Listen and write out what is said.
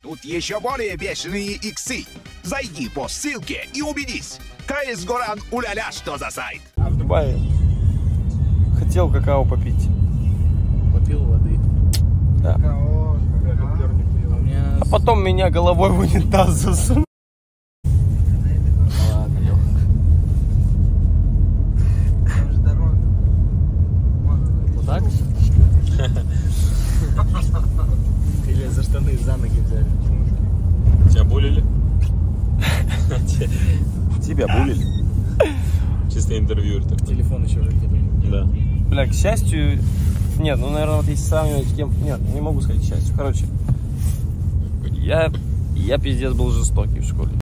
Тут еще более бешеные иксы. Зайди по ссылке и убедись. КС Горан уляля, что за сайт. В Дубае хотел какао попить. Попил воды. Да. А потом меня головой в унитаз засунул. Или за штаны, за ноги взяли. Тебя булили? Тебя булили. Чисто интервьюер. Телефон еще выкидывали. Да. Бля, к счастью... Нет, ну, наверное, вот если сравнивать с кем... Нет, не могу сказать к счастью. Короче, я пиздец был жестокий в школе.